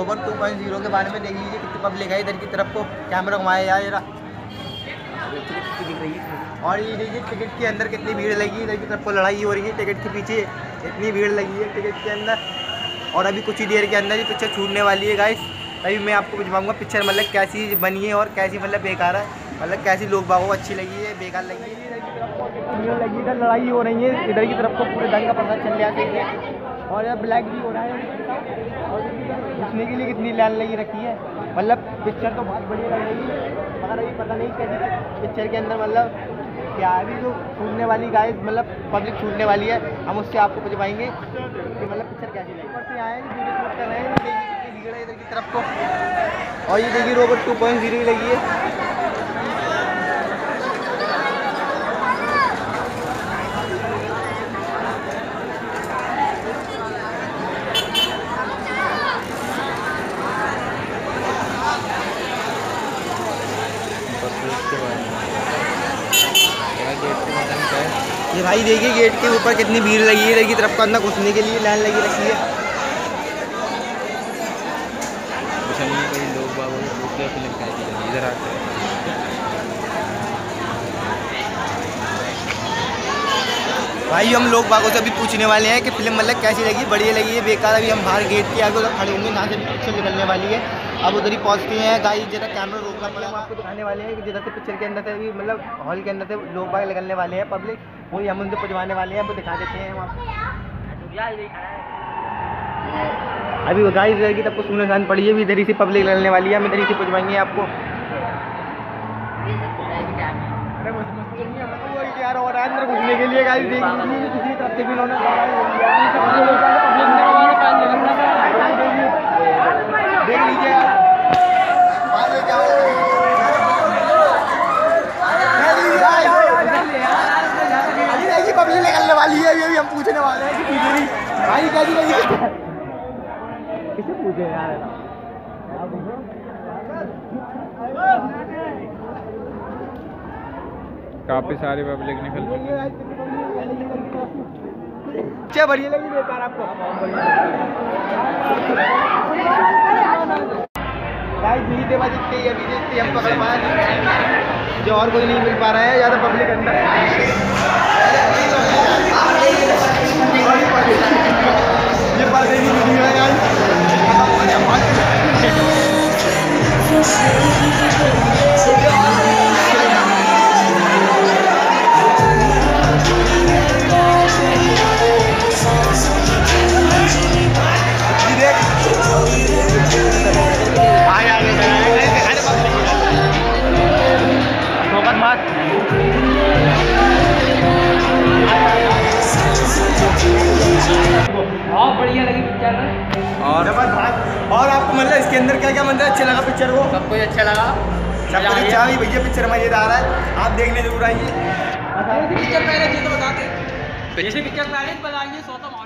Robot 2.0 के बारे में देख लीजिए कितनी पब्लिक है इधर की तरफ को कैमरा घुमाया यार दिख रही है। और ये देखिए टिकट के अंदर कितनी भीड़ लगी, इधर की तरफ को लड़ाई हो रही है, टिकट के पीछे इतनी भीड़ लगी है टिकट के अंदर। और अभी कुछ ही देर के अंदर ही पिक्चर छूटने वाली है गाइस, तभी मैं आपको भिजवाऊँगा पिक्चर मतलब कैसी बनी है और कैसी मतलब बेकार है, मतलब कैसी लोग बागों को अच्छी लगी है बेकार लगी है। भीड़ लगी, इधर लड़ाई हो रही है, इधर की तरफ को पूरे दंग का पता चल जाते हैं। और यह ब्लैक भी हो रहा है, और घुसने के लिए कितनी लाइन लगी रखी है, मतलब पिक्चर तो बहुत बढ़िया लग रही है। मगर अभी पता नहीं कैसी पिक्चर के अंदर मतलब क्या अभी जो छूटने वाली गाइस मतलब पब्लिक छूटने वाली है, हम उससे आपको पहुँचवाएंगे कि मतलब पिक्चर कैसी लगी। ऊपर से आए शूट कर रहे हैं, देखिए कितनी भीड़ है इधर की तरफ को। और ये देखिए रोबोट 2.0 लगी है। ये भाई देखिए गेट के ऊपर कितनी भीड़ लगी है, इधर की तरफ का अंदर घुसने के लिए लाइन लगी रखी है। लोग बाबू इधर आते हैं, भाई हम लोग बागों से अभी पूछने वाले हैं कि फिल्म मतलब कैसी लगी, बढ़िया लगी है बेकार। अभी हम बाहर गेट के आगे उधर खड़े होंगे, यहाँ से पिक्चर निकलने वाली है, अब उधर ही पहुँचते हैं गाइस। जरा कैमरा रोकना पड़ेगा, आपको दिखाने वाले हैं कि जिधर से पिक्चर के अंदर से भी मतलब हॉल के अंदर से लोग बाग निकलने वाले हैं पब्लिक, वही हम उनसे पहुँचवाने वाले हैं, आपको दिखा देते हैं वहाँ। अभी गाइस इधर की सबको सुनने जान पड़ी है, अभी इधर ही से पब्लिक निकलने वाली है, हम इधर ही से पहुँचवाएंगे आपको। और अंदर घुसने के लिए गाइस देख लीजिए किसी तरफ से भी इन्होंने देख लीजिए पब्लिक निकलने वाली है। अभी हम पूछने वाले हैं कि भाई कैसी लगी, किसे पूछे यार, काफी सारी पब्लिक निकल गई। बढ़िया लगी बेकार आपको भाई भीड़ देवा जितनी अभी जितनी हम पकड़ पाए जो और कोई नहीं मिल पा रहा है, ज़्यादा पब्लिक अंदर। बहुत बढ़िया लगी पिक्चर और जबरदस्त। और आपको मतलब इसके अंदर क्या क्या मतलब अच्छा लगा पिक्चर को? सब कुछ अच्छा लगा, सब कुछ अच्छा भी भैया, पिक्चर मजेदार है, आप देखने जरूर आइए। पिक्चर पहले चीज़ तो बताते, पिक्चर पहले बताइए।